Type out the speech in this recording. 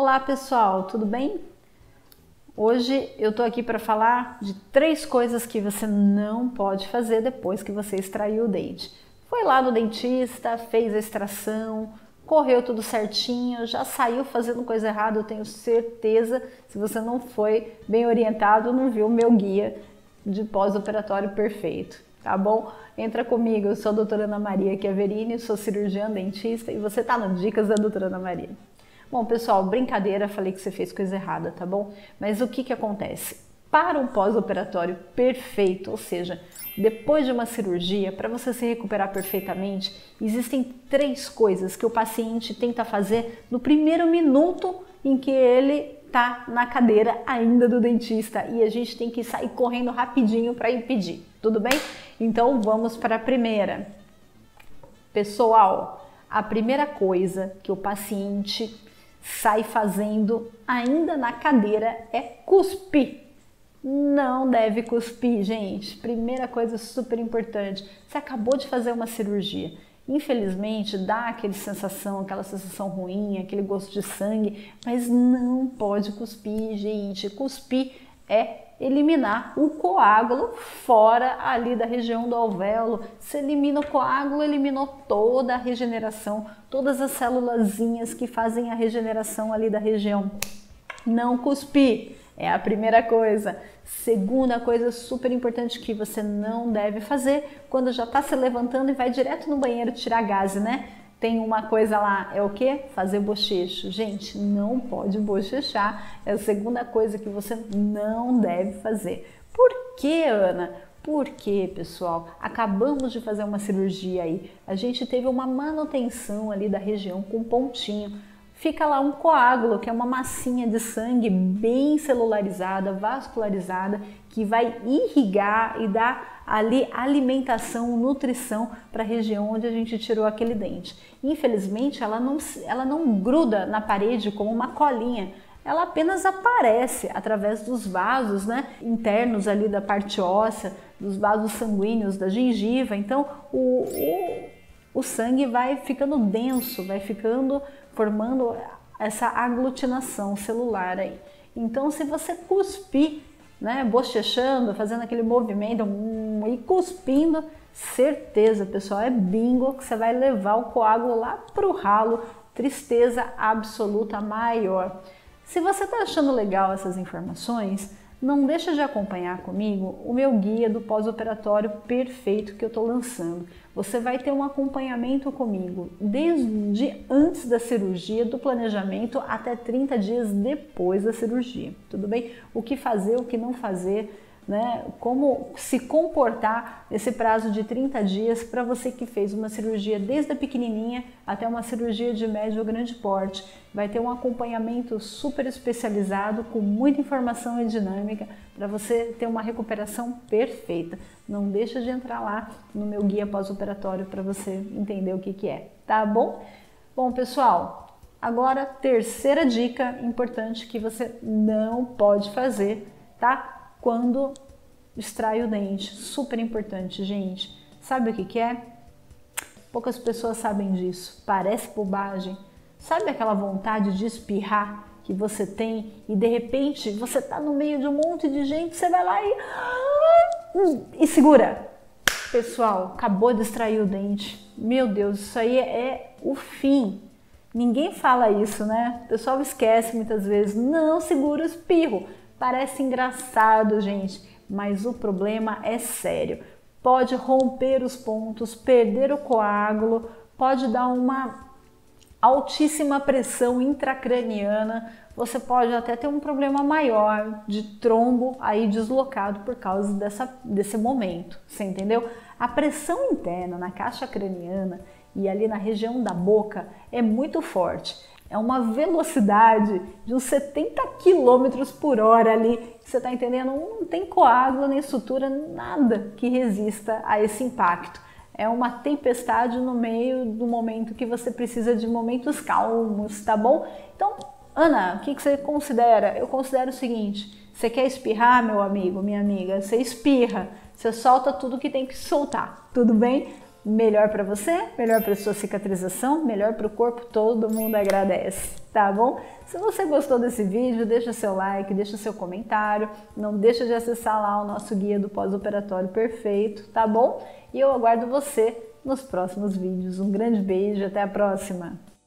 Olá pessoal, tudo bem? Hoje eu tô aqui para falar de 3 coisas que você não pode fazer depois que você extraiu o dente. Foi lá no dentista, fez a extração, correu tudo certinho, já saiu fazendo coisa errada, eu tenho certeza, se você não foi bem orientado, não viu o meu guia de pós-operatório perfeito, tá bom? Entra comigo, eu sou a doutora Ana Maria Chiaverini, sou cirurgiã dentista e você tá no Dicas da Doutora Ana Maria. Bom pessoal, brincadeira, falei que você fez coisa errada, tá bom? Mas o que que acontece? Para um pós-operatório perfeito, ou seja, depois de uma cirurgia, para você se recuperar perfeitamente, existem 3 coisas que o paciente tenta fazer no primeiro minuto em que ele tá na cadeira ainda do dentista e a gente tem que sair correndo rapidinho para impedir, tudo bem? Então vamos para a primeira. Pessoal, a primeira coisa que o paciente sai fazendo ainda na cadeira é cuspir. Não deve cuspir, gente. Primeira coisa super importante. Você acabou de fazer uma cirurgia. Infelizmente, dá aquela sensação ruim, aquele gosto de sangue, mas não pode cuspir, gente. Cuspir é eliminar o coágulo fora ali da região do alvéolo. Se elimina o coágulo, eliminou toda a regeneração, todas as célulazinhas que fazem a regeneração ali da região. Não cuspir é a primeira coisa. Segunda coisa super importante que você não deve fazer quando já está se levantando e vai direto no banheiro tirar gases, né? Tem uma coisa lá, é o quê? Fazer bochecho. Gente, não pode bochechar. É a segunda coisa que você não deve fazer. Por quê, Ana? Porque, pessoal, acabamos de fazer uma cirurgia aí. A gente teve uma manutenção ali da região com pontinho. Fica lá um coágulo, que é uma massinha de sangue bem celularizada, vascularizada, que vai irrigar e dar ali alimentação, nutrição para a região onde a gente tirou aquele dente. Infelizmente, ela não gruda na parede como uma colinha, ela apenas aparece através dos vasos, né, internos ali da parte óssea, dos vasos sanguíneos, da gengiva. Então, o sangue vai ficando denso, vai ficando formando essa aglutinação celular aí. Então, se você cuspir, né, bochechando, fazendo aquele movimento e cuspindo, certeza, pessoal, é bingo que você vai levar o coágulo lá pro ralo, tristeza absoluta maior. Se você está achando legal essas informações, não deixa de acompanhar comigo o meu guia do pós-operatório perfeito que eu estou lançando. Você vai ter um acompanhamento comigo desde antes da cirurgia, do planejamento, até 30 dias depois da cirurgia, tudo bem? O que fazer, o que não fazer, né? Como se comportar nesse prazo de 30 dias para você que fez uma cirurgia desde a pequenininha até uma cirurgia de médio ou grande porte. Vai ter um acompanhamento super especializado com muita informação e dinâmica para você ter uma recuperação perfeita. Não deixa de entrar lá no meu guia pós-operatório para você entender o que que é, tá bom? Bom, pessoal, agora terceira dica importante que você não pode fazer, tá? Quando extrai o dente, super importante, gente. Sabe o que que é? Poucas pessoas sabem disso, parece bobagem. Sabe aquela vontade de espirrar que você tem e de repente você tá no meio de um monte de gente, você vai lá e segura. Pessoal, acabou de extrair o dente. Meu Deus, isso aí é o fim. Ninguém fala isso, né? O pessoal esquece muitas vezes, não segura o espirro. Parece engraçado, gente, mas o problema é sério. Pode romper os pontos, perder o coágulo, pode dar uma altíssima pressão intracraniana, você pode até ter um problema maior de trombo aí deslocado por causa desse momento, você entendeu? A pressão interna na caixa craniana e ali na região da boca é muito forte. É uma velocidade de uns 70 km/h ali, você tá entendendo? Não tem coágulo, nem sutura, nada que resista a esse impacto. É uma tempestade no meio do momento que você precisa de momentos calmos, tá bom? Então, Ana, o que que você considera? Eu considero o seguinte, você quer espirrar, meu amigo, minha amiga? Você espirra, você solta tudo que tem que soltar, tudo bem? melhor para você, melhor para sua cicatrização, melhor para o corpo, todo mundo agradece, tá bom? Se você gostou desse vídeo, deixa seu like, deixa seu comentário, não deixa de acessar lá o nosso guia do pós-operatório perfeito, tá bom? E eu aguardo você nos próximos vídeos. Um grande beijo, até a próxima!